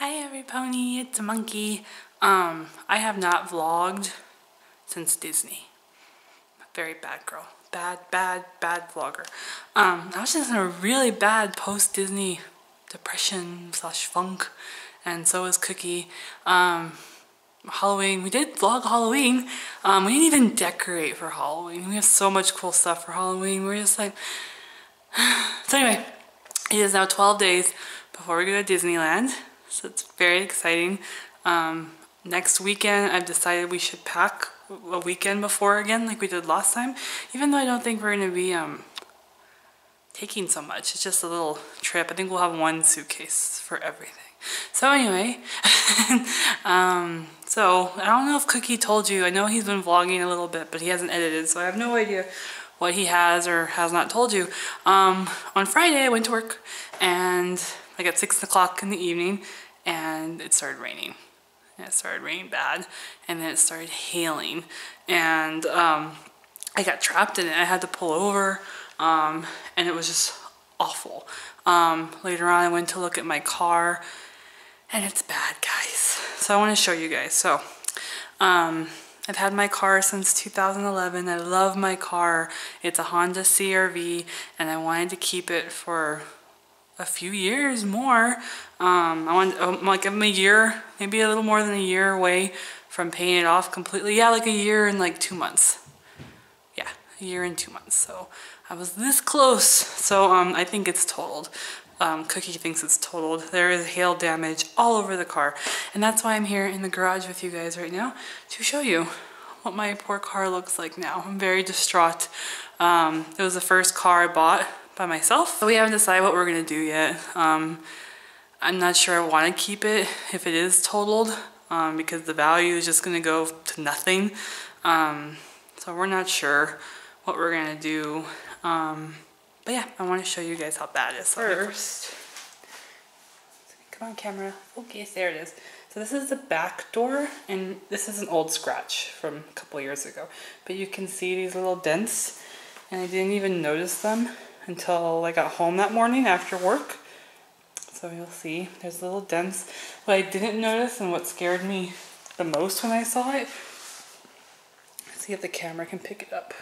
Hi everypony, it's a monkey. I have not vlogged since Disney. I'm a very bad girl. Bad vlogger. I was just in a really bad post-Disney depression / funk, and so was Cookie. Halloween, we did vlog Halloween. We didn't even decorate for Halloween. We have so much cool stuff for Halloween. We're just like... So anyway, it is now 12 days before we go to Disneyland. So it's very exciting. Next weekend, I've decided we should pack a weekend before again, like we did last time. Even though I don't think we're going to be taking so much. It's just a little trip. I think we'll have one suitcase for everything. So anyway, so I don't know if Cookie told you. I know he's been vlogging a little bit, but he hasn't edited, so I have no idea what he has or has not told you. On Friday, I went to work and... like at 6 o'clock in the evening, and it started raining. And it started raining bad, and then it started hailing, and I got trapped in it. I had to pull over, and it was just awful. Later on, I went to look at my car, and it's bad, guys. So I want to show you guys. So I've had my car since 2011. I love my car. It's a Honda CR-V, and I wanted to keep it for a few years more. I'm a year, maybe a little more than a year away from paying it off completely. Yeah, like a year and like 2 months. Yeah, a year and 2 months. So I was this close. So I think it's totaled. Cookie thinks it's totaled. There is hail damage all over the car. And that's why I'm here in the garage with you guys right now to show you what my poor car looks like now. I'm very distraught. It was the first car I bought by myself. So we haven't decided what we're gonna do yet. I'm not sure I wanna keep it if it is totaled, because the value is just gonna go to nothing. So we're not sure what we're gonna do. But yeah, I wanna show you guys how bad it is. First, come on camera, focus, there it is. So this is the back door, and this is an old scratch from a couple years ago. But you can see these little dents, and I didn't even notice them until I got home that morning after work. So you'll see there's little dents. What I didn't notice and what scared me the most when I saw it, let's see if the camera can pick it up.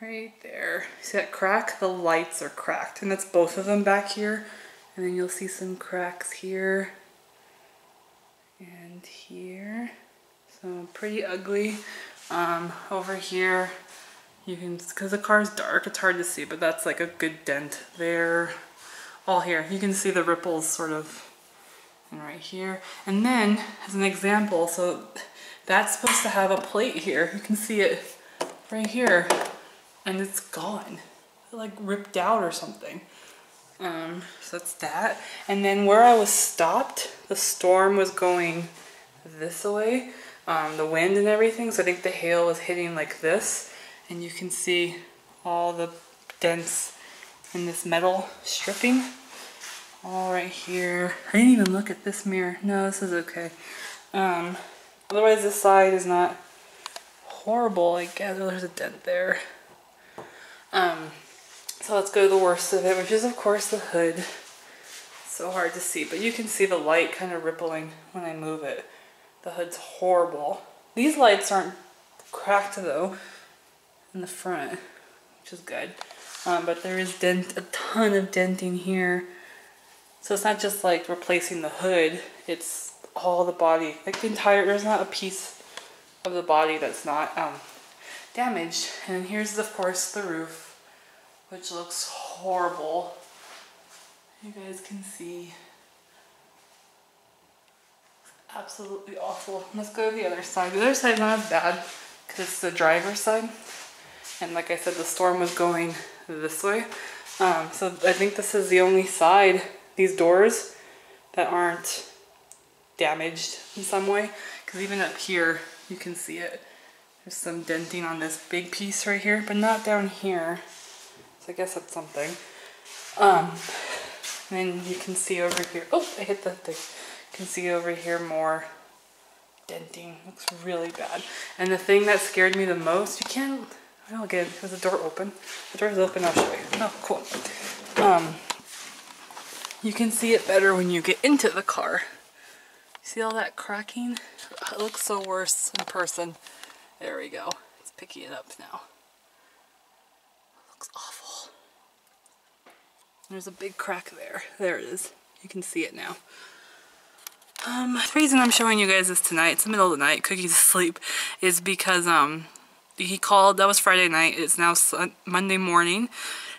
Right there. See that crack? The lights are cracked, and that's both of them back here. And then you'll see some cracks here and here. So pretty ugly. Over here, you can, because the car's dark, it's hard to see, but that's like a good dent there. All here, you can see the ripples sort of, and right here. And then, as an example, so that's supposed to have a plate here. You can see it right here, and it's gone. It like ripped out or something. So that's that. And then where I was stopped, the storm was going this way, the wind and everything, so I think the hail was hitting like this. And you can see all the dents in this metal stripping. All right here. I didn't even look at this mirror. No, this is okay. Otherwise this side is not horrible, I guess. Well, there's a dent there. So let's go to the worst of it, which is of course the hood. It's so hard to see, but you can see the light kind of rippling when I move it. The hood's horrible. These lights aren't cracked though, in the front, which is good. But there is a ton of denting here. So it's not just like replacing the hood, it's all the body, like the entire, there's not a piece of the body that's not damaged. And here's, of course, the roof, which looks horrible. You guys can see. It's absolutely awful. Let's go to the other side. The other side's not as bad, because it's the driver's side. And like I said, the storm was going this way. So I think this is the only side, these doors, that aren't damaged in some way. Because even up here, you can see it. There's some denting on this big piece right here, but not down here. So I guess that's something. And then you can see over here. Oh, I hit that thing. You can see over here more denting. Looks really bad. And the thing that scared me the most, you can't... Oh, again, was the door open? The door's open, I'll show you. Oh, cool. You can see it better when you get into the car. See all that cracking? It looks so worse in person. There we go. It's picking it up now. It looks awful. There's a big crack there. There it is. You can see it now. The reason I'm showing you guys this tonight, it's the middle of the night, Cookie's asleep, is because he called. That was Friday night. It's now Monday morning.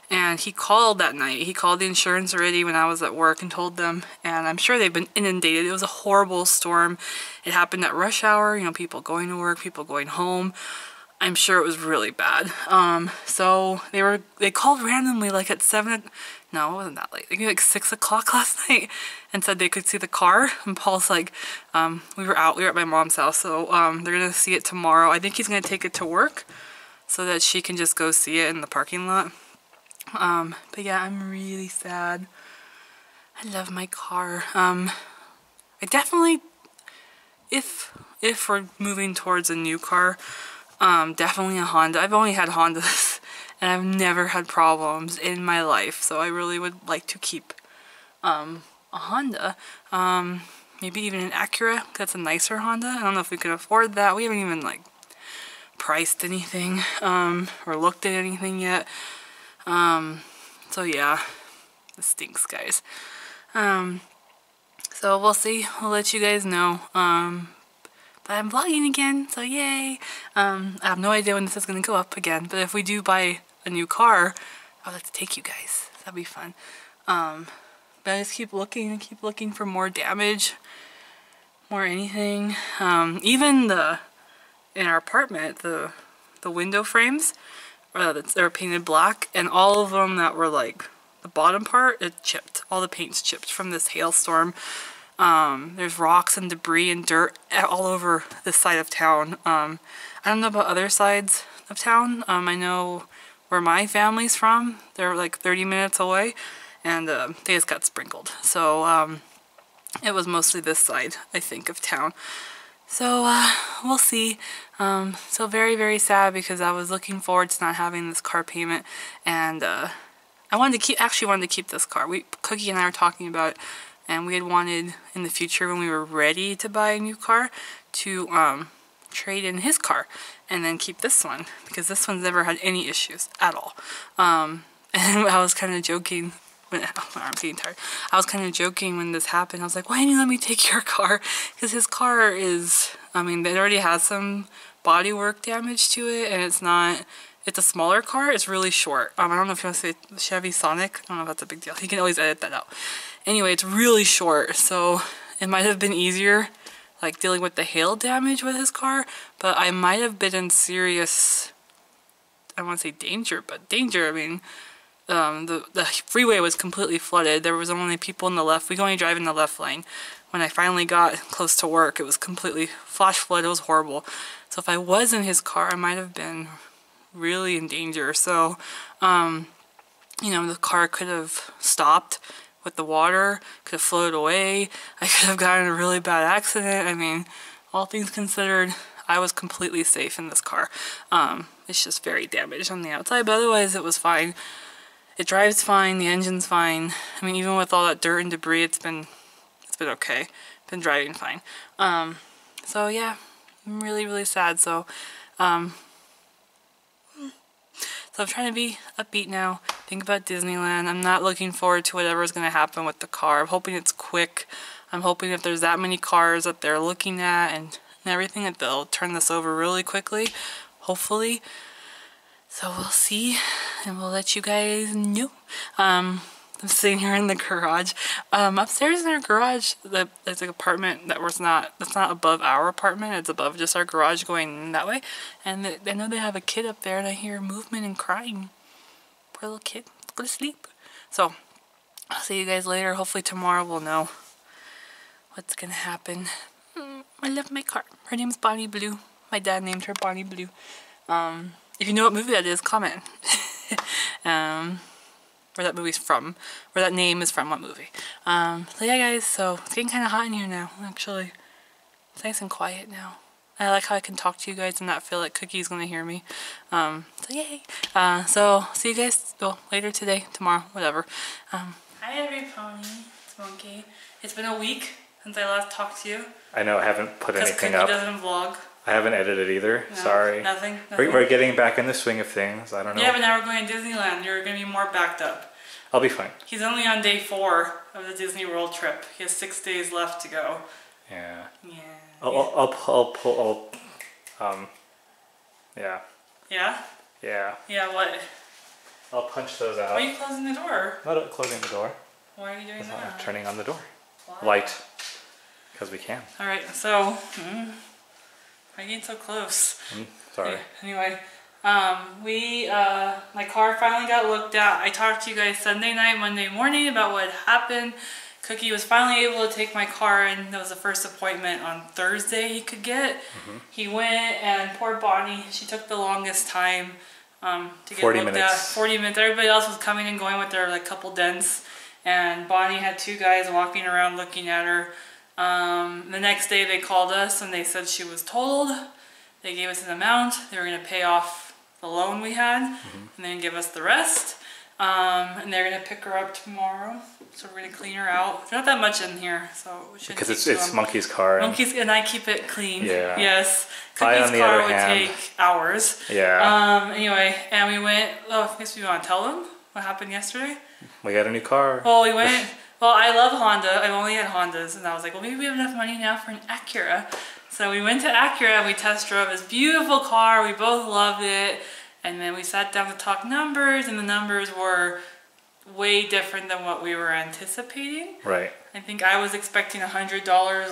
And he called that night. He called the insurance already when I was at work and told them. And I'm sure they've been inundated. It was a horrible storm. It happened at rush hour. You know, people going to work, people going home. I'm sure it was really bad. So they called randomly like at 7. No, it wasn't that late. I think it was like 6 o'clock last night, and said they could see the car. And Paul's like, we were out. We were at my mom's house, so they're gonna see it tomorrow. I think he's gonna take it to work, so that she can just go see it in the parking lot. But yeah, I'm really sad. I love my car. I definitely, if we're moving towards a new car, definitely a Honda. I've only had Hondas and I've never had problems in my life, so I really would like to keep a Honda. Maybe even an Acura. That's a nicer Honda. I don't know if we could afford that. We haven't even like priced anything or looked at anything yet. So yeah, this stinks, guys. So we'll see, we'll let you guys know. But I'm vlogging again, so yay. I have no idea when this is gonna go up again, but if we do buy a new car, I would like to take you guys. That'd be fun. But I just keep looking and keep looking for more damage, more anything. Even in our apartment, the window frames, they're painted black, and all of them that were like the bottom part, it chipped. All the paint's chipped from this hailstorm. There's rocks and debris and dirt all over this side of town. I don't know about other sides of town. I know where my family's from. They're like 30 minutes away, and they just got sprinkled. So it was mostly this side, I think, of town. So we'll see. So very, very sad, because I was looking forward to not having this car payment, and I actually wanted to keep this car. Cookie and I were talking about it, and we had wanted in the future, when we were ready to buy a new car, to trade in his car and then keep this one, because this one's never had any issues at all. And I was kind of joking. I'm getting tired. I was kind of joking when this happened. I was like, why didn't you let me take your car? Because his car is, I mean, it already has some bodywork damage to it, and it's a smaller car. It's really short. I don't know if you want to say Chevy Sonic. I don't know if that's a big deal. He can always edit that out. Anyway, it's really short, so it might have been easier, like, dealing with the hail damage with his car, but I might have been in serious, I don't want to say danger, but danger, I mean, the freeway was completely flooded. There was only people in the left. We could only drive in the left lane. When I finally got close to work, it was completely flash flood. It was horrible. So if I was in his car, I might have been really in danger. So, you know, the car could have stopped with the water, could have floated away. I could have gotten a really bad accident. I mean, all things considered, I was completely safe in this car. It's just very damaged on the outside, but otherwise it was fine. It drives fine, the engine's fine. I mean, even with all that dirt and debris, it's been okay. It's been driving fine. So yeah, I'm really, really sad. So I'm trying to be upbeat now. Think about Disneyland. I'm not looking forward to whatever's gonna happen with the car. I'm hoping it's quick. I'm hoping if there's that many cars that they're looking at and everything, that they'll turn this over really quickly, hopefully. So we'll see, and we'll let you guys know. I'm sitting here in the garage. Upstairs in our garage, there's an apartment that's not above our apartment. It's above just our garage going that way. And I know they have a kid up there, and I hear movement and crying. Poor little kid. Go to sleep. So I'll see you guys later. Hopefully tomorrow we'll know what's gonna happen. I love my car. Her name's Bonnie Blue. My dad named her Bonnie Blue. If you know what movie that is, comment. Where that movie's from. Where that name is from, what movie. So yeah, guys, so it's getting kind of hot in here now, actually. It's nice and quiet now. I like how I can talk to you guys and not feel like Cookie's going to hear me. So yay. So see you guys later today, tomorrow, whatever. Hi everypony, it's Monkey. It's been a week since I last talked to you. I know, I haven't put anything up. Because Cookie doesn't vlog. I haven't edited either, no, sorry. Nothing. We're getting back in the swing of things, I don't know. Yeah, but now we're going to Disneyland, you're going to be more backed up. I'll be fine. He's only on day 4 of the Disney World trip. He has 6 days left to go. Yeah. Yeah. Yeah. Yeah? Yeah. Yeah, what? I'll punch those out. Why are you closing the door? Not closing the door. Why are you doing that? I'm turning on the door. Why? Light. Because we can. Alright, so... Why are you getting so close? Sorry. Anyway, my car finally got looked at. I talked to you guys Sunday night, Monday morning about what happened. Cookie was finally able to take my car, and that was the first appointment on Thursday he could get. He went, and poor Bonnie, she took the longest time to get looked at. 40 minutes. Everybody else was coming and going with their like couple dents, and Bonnie had 2 guys walking around looking at her. The next day they called us and they said she was totaled. They gave us an amount. They were going to pay off the loan we had and then give us the rest. And they're going to pick her up tomorrow. So we're going to clean her out. There's not that much in here, so we shouldn't. Because it's Monkey's car. Monkey's, and I keep it clean. Yeah. Yes. Cookie's car would take hours. Yeah. Anyway, and we went, I guess we want to tell them what happened yesterday. We got a new car. Well, we went. Well, I love Honda. I've only had Hondas, and I was like, well, maybe we have enough money now for an Acura. So we went to Acura and we test drove this beautiful car. We both loved it, and then we sat down to talk numbers, and the numbers were way different than what we were anticipating. Right. I think I was expecting $100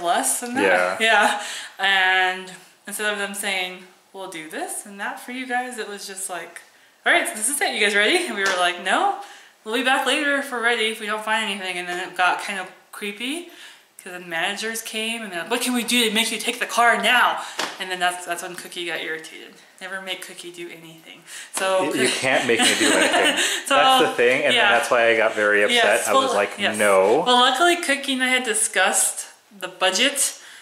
less than that. Yeah. Yeah. And instead of them saying we'll do this and that for you guys, it was just like, all right, so this is it. You guys ready? And we were like, no. We'll be back later if we're ready, if we don't find anything. And then it got kind of creepy because then managers came and they're like, what can we do to make you take the car now? And then that's when Cookie got irritated. Never make Cookie do anything. So you can't make me do anything. So, that's the thing. And then that's why I got very upset. Yes, well, I was like, no. Well, luckily Cookie and I had discussed the budget.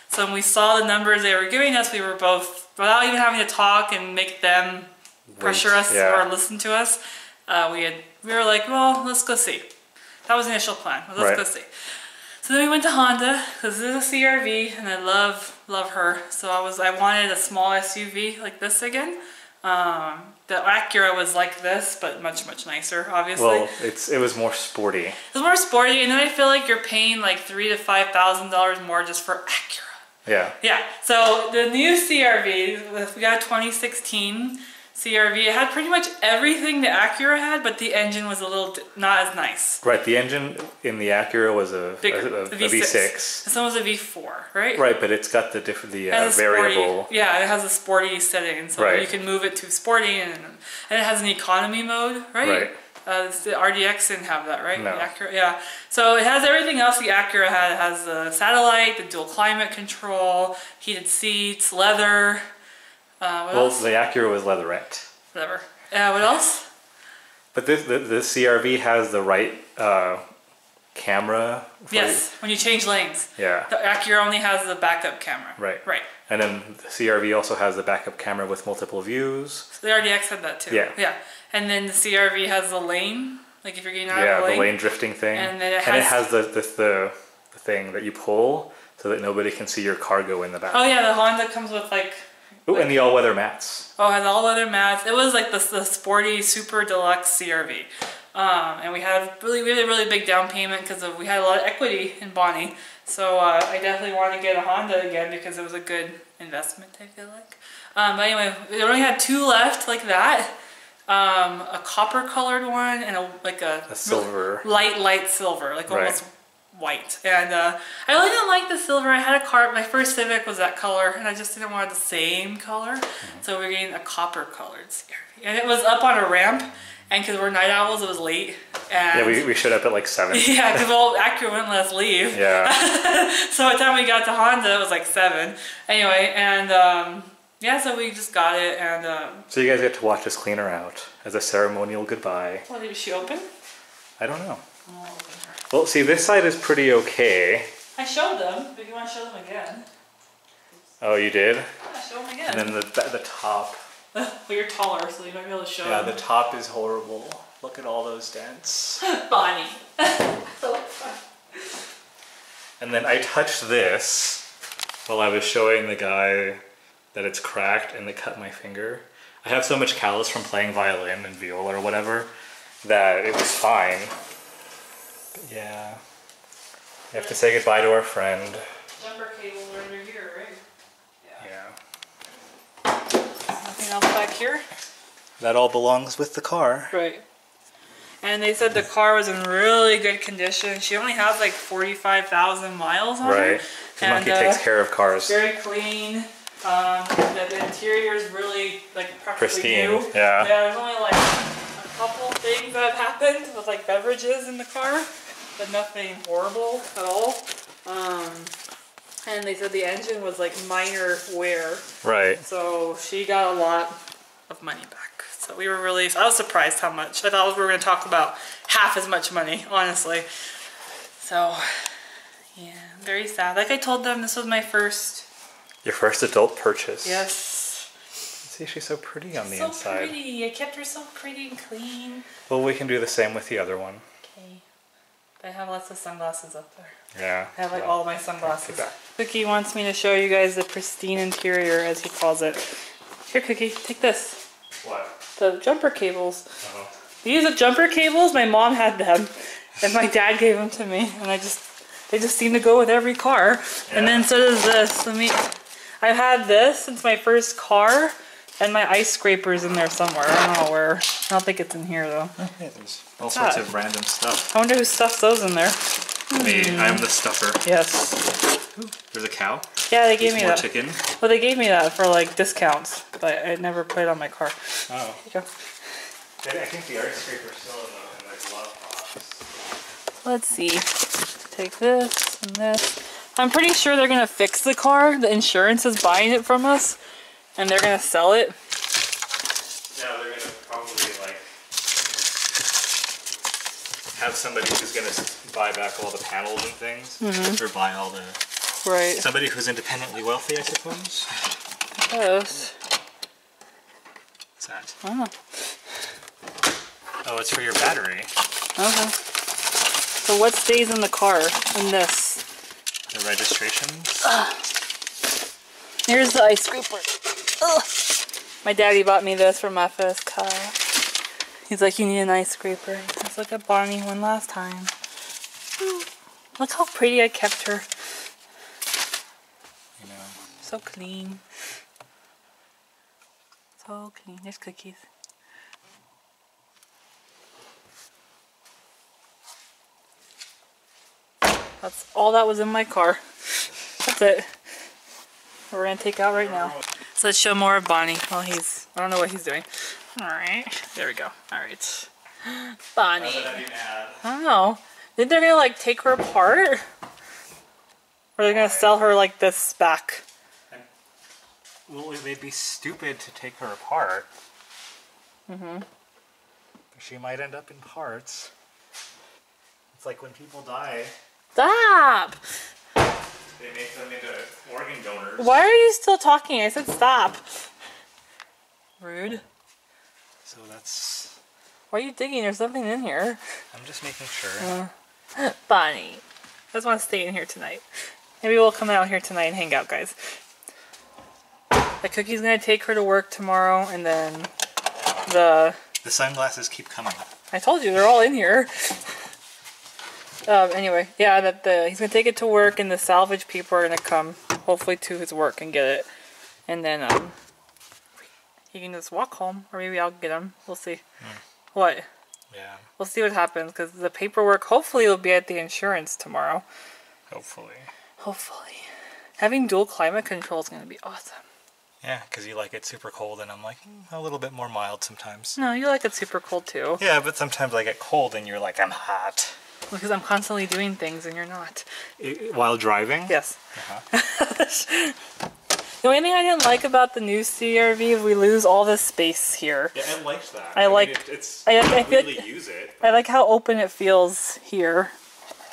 So when we saw the numbers they were giving us, we were both, without even having to talk and make them pressure us or listen to us, we were like, well, let's go see. That was the initial plan. Let's go see. So then we went to Honda because this is a CR-V, and I love her. So I wanted a small SUV like this again. The Acura was like this, but much nicer, obviously. Well, it was more sporty. It was more sporty, and then I feel like you're paying like $3,000 to $5,000 more just for Acura. Yeah. Yeah. So the new CR-V, we got a 2016. CR-V, it had pretty much everything the Acura had, but the engine was a little not as nice. Right, the engine in the Acura was a V6. This one was a V4, right? Right, but it's got the variable. Sporty, it has a sporty setting, so you can move it to sporty, and it has an economy mode, right? Right. The RDX didn't have that, right? No. The Acura, yeah. So it has everything else the Acura had. It has the satellite, the dual climate control, heated seats, leather. What else? The Acura was leatherette. Whatever. What else? But the CR-V has the right camera. Yes, when you change lanes. Yeah. The Acura only has the backup camera. Right. Right. And then the CR-V also has the backup camera with multiple views. So the RDX had that too. Yeah. Yeah. And then the CR-V has the lane, like if you're getting out of the lane. Yeah, the lane drifting thing. And then it has the thing that you pull so that nobody can see your cargo in the back. Oh yeah, the Honda comes with like. Oh, and the all-weather mats. Oh, and all-weather mats. It was like the sporty, super deluxe CR-V. And we had a really big down payment because we had a lot of equity in Bonnie. So I definitely want to get a Honda again because it was a good investment, I feel like. But anyway, we only had 2 left like that. A copper-colored one and a silver. Light silver, like almost white. And I really didn't like the silver. I had a car, my first Civic was that color, and I just didn't want the same color. So we were getting a copper colored CR-V. And it was up on a ramp, and because we're night owls, it was late. And yeah, we showed up at like 7. Yeah, because all Acura wouldn't let us leave. Yeah. So by the time we got to Honda, it was like 7. Anyway, and yeah, so we just got it. And so you guys get to watch us clean her out as a ceremonial goodbye. Well, did she open? I don't know. Oh. Well, see, this side is pretty okay. I showed them, but you want to show them again. Oh, you did? Yeah, show them again. And then the top. Well, you're taller, so you might be able to show them. Yeah, the top is horrible. Look at all those dents. Bonnie. And then I touched this while I was showing the guy that it's cracked, and they cut my finger. I have so much callus from playing violin and viola or whatever that it was fine. But yeah. We have to say goodbye to our friend. Jumper cable under here, right? Yeah. Nothing else back here? That all belongs with the car. Right. And they said the car was in really good condition. She only has like 45,000 miles on it. Right. The monkey takes care of cars. Very clean. The interior is really like practically new. Yeah. There's only like a couple things that have happened with like beverages in the car, but nothing horrible at all. And they said the engine was like minor wear. Right. So she got a lot of money back. So we were really, I was surprised how much. I thought we were going to talk about half as much money, honestly. So yeah, very sad. Like I told them, this was my first. Your first adult purchase. Yes. See, she's so pretty on the inside. So pretty. I kept her so pretty and clean. Well, we can do the same with the other one. Okay. I have lots of sunglasses up there. Yeah. I have like all my sunglasses. Cookie wants me to show you guys the pristine interior, as he calls it. Here, Cookie, take this. What? The jumper cables. Uh-huh. These are jumper cables. My mom had them, and my dad gave them to me, and I just, they just seem to go with every car. Yeah. And then so does this. Let me. I've had this since my first car, and my ice scraper's in there somewhere. I don't know where. I don't think it's in here though. Yeah, there's all sorts of random stuff. I wonder who stuffs those in there. Me, I'm the stuffer. Yes. Ooh, there's a cow. Yeah, they gave me that. Chicken. Well, they gave me that for like discounts, but I never put it on my car. Oh. There you go. I think the ice scraper's still in there, and like a lot of pops. Let's see. Take this and this. I'm pretty sure they're going to fix the car. The insurance is buying it from us, and they're going to sell it. Yeah, they're going to probably like have somebody who's going to buy back all the panels and things, or buy all the... Right. Somebody who's independently wealthy, I suppose. Yes. What's that? Oh. Oh, it's for your battery. Okay. So what stays in the car in this? The registrations. Here's the ice scraper. My daddy bought me this for my first car. He's like, you need an ice scraper. Let's look at Bonnie one last time. Look how pretty I kept her. You know. So clean. So clean. There's Cookies. That's all that was in my car. That's it. We're gonna take out right now. So let's show more of Bonnie while he's, I don't know what he's doing. All right, there we go. All right, Bonnie. I don't know. Think they're gonna like take her apart? Or they're gonna sell her like this back? Well, they'd be stupid to take her apart. Mm-hmm. She might end up in parts. It's like when people die. Stop! They make them into organ donors. Why are you still talking? I said stop. Rude. So that's... Why are you digging? There's something in here. I'm just making sure. Bonnie. I just want to stay in here tonight. Maybe we'll come out here tonight and hang out, guys. The Cookie's going to take her to work tomorrow, and then the... The sunglasses keep coming. I told you, they're all in here. Anyway, yeah, he's gonna take it to work, and the salvage people are gonna come, hopefully, to his work and get it, and then he can just walk home, or maybe I'll get him. We'll see. What? Yeah. We'll see what happens, because the paperwork hopefully will be at the insurance tomorrow. Hopefully. Hopefully. Having dual climate control is gonna be awesome. Yeah, because you like it super cold, and I'm like, a little bit more mild sometimes. No, you like it super cold too. Yeah, but sometimes I get cold, and you're like, I'm hot. Because I'm constantly doing things and you're not. While driving? Yes. The only thing I didn't like about the new CR-V is we lose all this space here. Yeah, I liked that. I like how open it feels here.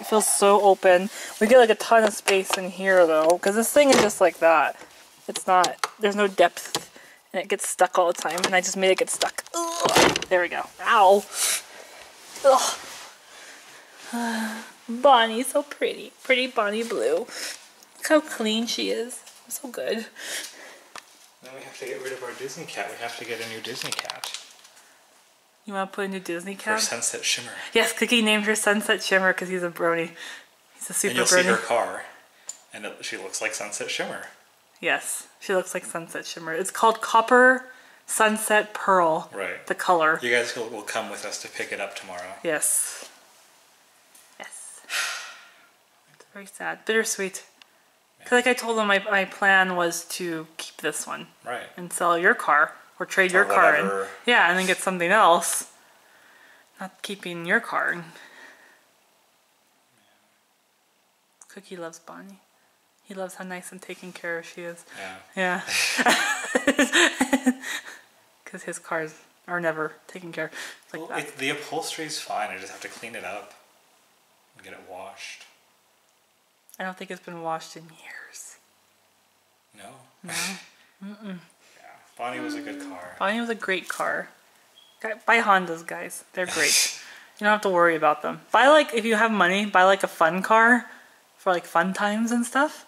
It feels so open. We get like a ton of space in here though, because this thing is just like that. It's not, there's no depth, and it gets stuck all the time, and I just made it get stuck. Ugh. There we go. Ow. Ugh. Bonnie, so pretty. Pretty Bonnie Blue. Look how clean she is. So good. Then we have to get rid of our Disney cat. We have to get a new Disney cat. You want to put a new Disney cat? For Sunset Shimmer. Yes, Cookie named her Sunset Shimmer because he's a brony. He's a super brony. And you'll see her car. And she looks like Sunset Shimmer. Yes, she looks like Sunset Shimmer. It's called Copper Sunset Pearl. Right. The color. You guys will come with us to pick it up tomorrow. Yes. Yes. It's very sad. Bittersweet. Because like I told them, my plan was to keep this one. Right. And sell your car. Or trade your car in. Yeah, and then get something else. Not keeping your car. Yeah. Cookie loves Bonnie. He loves how nice and taken care of she is. Yeah. Yeah. Because his cars are never taken care of. Like well, the upholstery is fine. I just have to clean it up and get it washed. I don't think it's been washed in years. No. No. Mm-mm. Yeah. Bonnie was a good car. Bonnie was a great car. Buy Hondas, guys. They're great. You don't have to worry about them. Buy like, if you have money, buy like a fun car. For like fun times and stuff,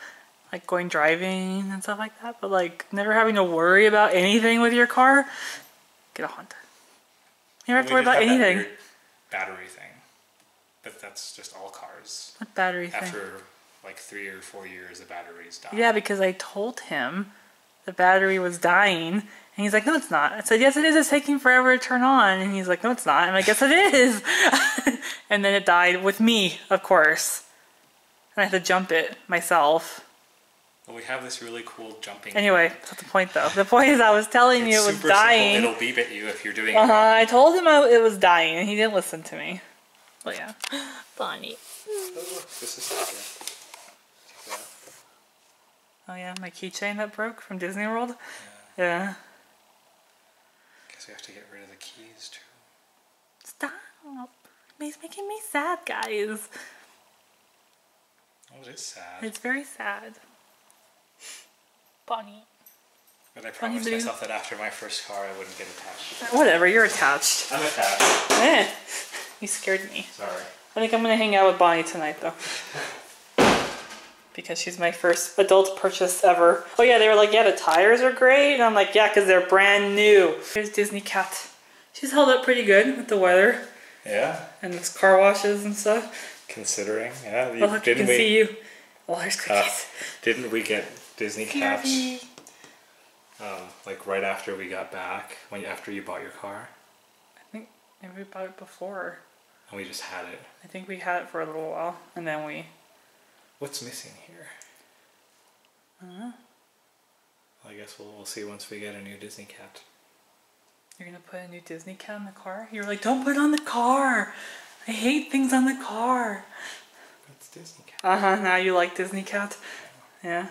like going driving and stuff like that, but like never having to worry about anything with your car, get a Honda. You never have to worry about anything. Battery thing, but that's just all cars. What battery thing? After like 3 or 4 years, the batteries die. Yeah, because I told him the battery was dying, and he's like, "No, it's not." I said, "Yes, it is. It's taking forever to turn on," and he's like, "No, it's not." I'm like, "Yes, it is." And then it died with me, of course. And I had to jump it myself. Well, we have this really cool jumping. Anyway, that's not the point though. The point is I was telling you it was dying. Simple. It'll beep at you if you're doing it wrong. I told him it was dying and he didn't listen to me. But yeah. Bonnie. Oh, look, this is okay. Check that. Oh yeah, my keychain that broke from Disney World. Yeah. Guess we have to get rid of the keys too. Stop. He's making me sad, guys. Oh, it is sad. It's very sad. Bonnie. But I promised myself that after my first car I wouldn't get attached. Whatever, you're attached. I'm attached. Eh, you scared me. Sorry. I think I'm going to hang out with Bonnie tonight though. Because she's my first adult purchase ever. Oh yeah, they were like, yeah, the tires are great. And I'm like, yeah, because they're brand new. Here's Disney Cat. She's held up pretty good with the weather. Yeah. And it's car washes and stuff. Considering, yeah, well, look, didn't we see you? Well, there's cookies. Didn't we get Disney cats? Like right after we got back, after you bought your car. I think maybe we bought it before. And we just had it. I think we had it for a little while, and then we. What's missing here? Well, I guess we'll see once we get a new Disney cat. You're gonna put a new Disney cat in the car? You're like, don't put it on the car. I hate things on the car. That's Disney Cat. Now you like Disney Cat? Yeah.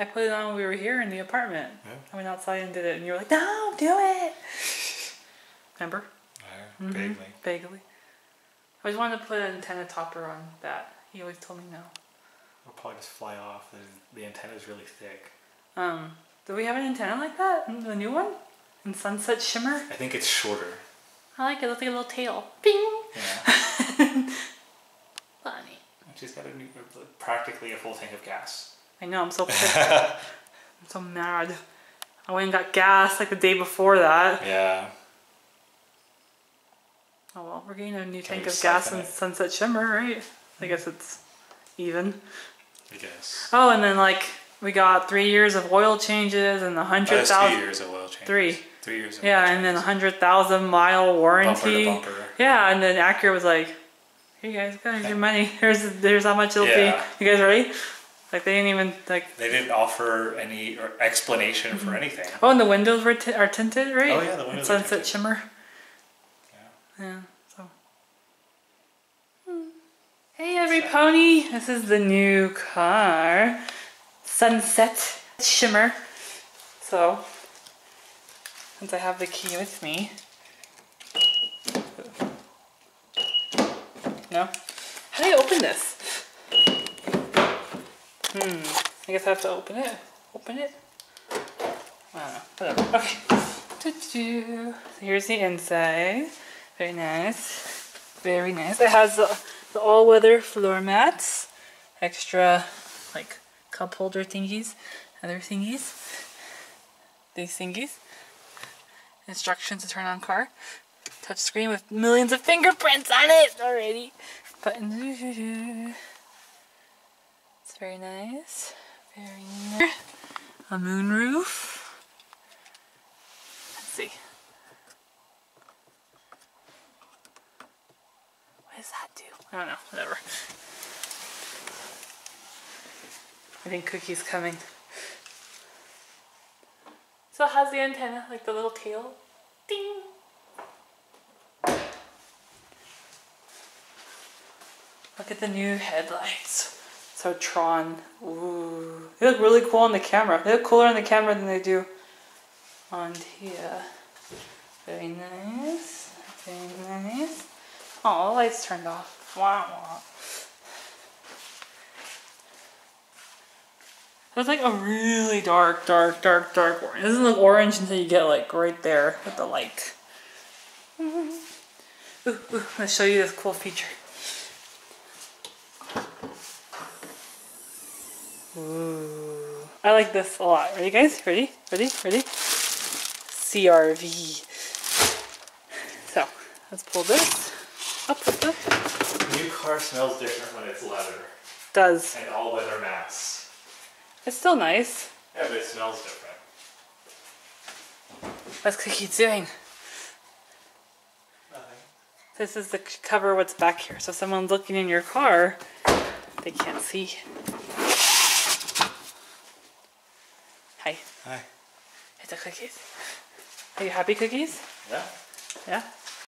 I put it on when we were here in the apartment. Yeah. I went outside and did it, and you were like, no, do it! Remember? Yeah, vaguely. Vaguely. I always wanted to put an antenna topper on that. He always told me no. It'll probably just fly off. The antenna's really thick. Do we have an antenna like that? The new one? In Sunset Shimmer? I think it's shorter. I like it. It looks like a little tail. Bing! Yeah. Bonnie. She's got practically a full tank of gas. I know. I'm so pissed. I'm so mad. I went and got gas like the day before that. Yeah. Oh well, we're getting a new tank of gas in Sunset Shimmer, right? I guess it's even. I guess. Oh, and then like we got 3 years of oil changes and 100,000. 2 years of oil changes. 3 years. Yeah, and then 100,000-mile warranty. Bumper to bumper. Yeah, and then Acura was like, "Hey guys, here's your money. Here's how much it'll be. You guys ready?" Like they didn't even like. They didn't offer any explanation for anything. Oh, and the windows were tinted, right? Oh yeah, the windows. Sunset Shimmer. Yeah. Yeah. So. Hey, everypony! This is the new car, Sunset Shimmer. So. Since I have the key with me. No? How do I open this? I guess I have to open it. I don't know. Whatever. Okay. So here's the inside. Very nice. Very nice. It has the all-weather floor mats. Extra, like, cup holder thingies. Other thingies. These thingies. Instructions to turn on car. Touchscreen with millions of fingerprints on it already. Buttons. It's very nice. Very nice. A moonroof. Let's see. What does that do? I don't know. Whatever. I think Cookie's coming. So it has the antenna, like the little tail. Ding! Look at the new headlights. So Tron. Ooh. They look really cool on the camera. They look cooler on the camera than they do on here. Very nice. Very nice. Oh, the lights turned off. Wow. It was like a really dark orange. It doesn't look orange until you get like right there with the light. Ooh, ooh, let's show you this cool feature. Ooh. I like this a lot. Ready guys? Ready? Ready? Ready? CR-V. So, let's pull this up. New car smells different when it's leather. Does. And all weather mats. It's still nice. Yeah, but it smells different. What's Cookie doing? Nothing. This is the cover what's back here. So if someone's looking in your car, they can't see. Hi. Hi. It's the cookies. Are you happy, Cookies? Yeah. Yeah?